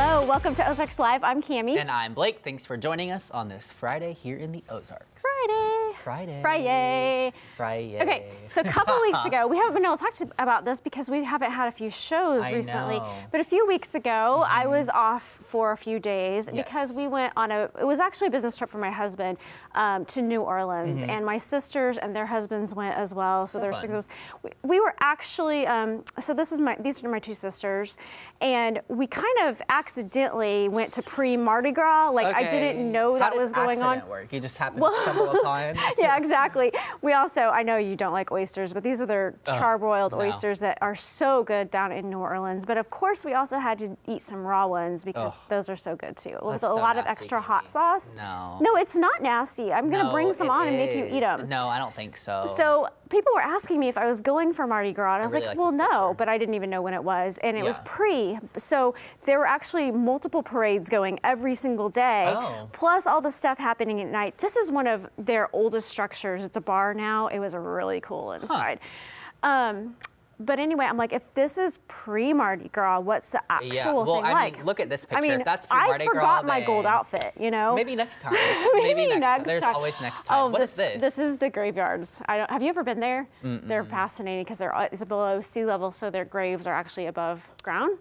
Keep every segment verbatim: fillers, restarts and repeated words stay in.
Hello, welcome to Ozarks Live. I'm Cami. And I'm Blake. Thanks for joining us on this Friday here in the Ozarks. Friday. Friday. Friday. Friday. Okay, so a couple weeks ago, we haven't been able to talk to, about this because we haven't had a few shows I recently. Know. But a few weeks ago, mm-hmm. I was off for a few days yes. because we went on a, it was actually a business trip for my husband um, to New Orleans. Mm-hmm. And my sisters and their husbands went as well. So, so there's six of us. We, we were actually, um, so this is my, these are my two sisters. And we kind of accidentally went to pre-Mardi Gras. Like okay. I didn't know that was going on. How does accident work? You just happened well, to stumble upon. Yeah, exactly. We also, I know you don't like oysters, but these are their charbroiled oh, no. oysters that are so good down in New Orleans. But of course, we also had to eat some raw ones because oh, those are so good too. With a so lot of extra hot sauce. No. No, it's not nasty. I'm gonna no, bring some on is. and make you eat them. No, I don't think so. So people were asking me if I was going for Mardi Gras, and I was I really like, well, no, but I didn't even know when it was, and it yeah. was pre. So there were actually multiple parades going every single day, oh. plus all the stuff happening at night. This is one of their oldest structures. It's a bar now. It was really cool inside. Huh. Um, But anyway, I'm like, if this is pre-Mardi Gras, what's the actual yeah. well, thing I like? Mean, look at this picture. I mean, if that's pre-Mardi I forgot Gras, my gold outfit, you know? Maybe next time. Maybe, Maybe next, next time. time. There's always next time. Oh, what this, is this? This is the graveyards. I don't, have you ever been there? Mm-mm. They're fascinating because they're it's below sea level, so their graves are actually above ground.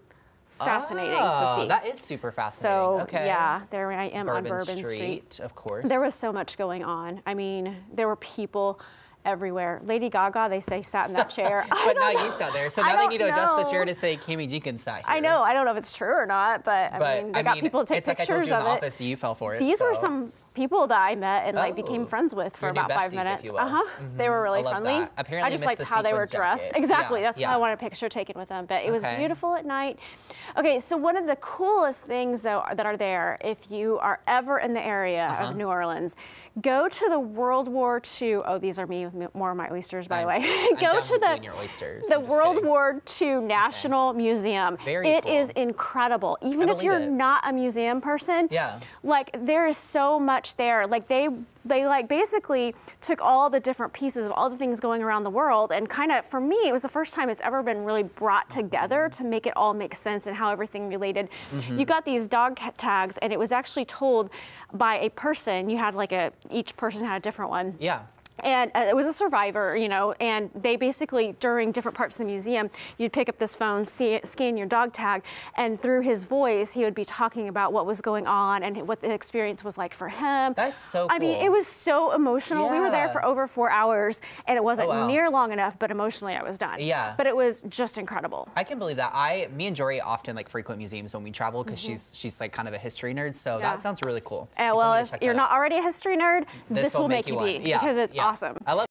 Fascinating oh, to see. That is super fascinating. So, okay. yeah, there I am Bourbon on Bourbon Street, Street. Of course. There was so much going on. I mean, there were people everywhere. Lady Gaga, they say, sat in that chair. But now know. you sat there, so now they need to know. adjust the chair to say Cami Jenkins sat here. I know. I don't know if it's true or not, but I but, mean, they I got mean, people to take it's pictures like I told you in of the it. Office, you fell for it. These so. were some people that I met and oh. like became friends with for Your about besties, five minutes. Uh huh. Mm-hmm. They were really friendly. That. Apparently, I just liked the how they were dressed. Jacket. Exactly. Yeah. That's yeah. why I want a picture taken with them. But it was okay. beautiful at night. Okay, so one of the coolest things though that are there, if you are ever in the area uh-huh. of New Orleans, go to the World War Two. Oh, these are me with more of my oysters, by I'm, the way. go I'm to the your oysters. the World kidding. War Two National okay. Museum. Very it cool. is incredible. Even I if you're it. not a museum person, yeah, like there is so much there. Like they they like basically took all the different pieces of all the things going around the world, and kind of for me it was the first time it's ever been really brought together to make it all make sense and how everything related. Mm-hmm. You got these dog tags, and it was actually told by a person. You had like a each person had a different one. Yeah. And uh, it was a survivor, you know, and they basically, during different parts of the museum, you'd pick up this phone, see, scan your dog tag, and through his voice, he would be talking about what was going on and what the experience was like for him. That's so cool. I mean, it was so emotional. Yeah. We were there for over four hours, and it wasn't oh, wow. near long enough, but emotionally I was done. Yeah. But it was just incredible. I can believe that. I, me and Jory often, like, frequent museums when we travel because mm-hmm. she's, she's, like, kind of a history nerd, so yeah. that sounds really cool. And, well, if you're not out. already a history nerd, this, this will, will make, make you be, yeah. because it's yeah. awesome. I love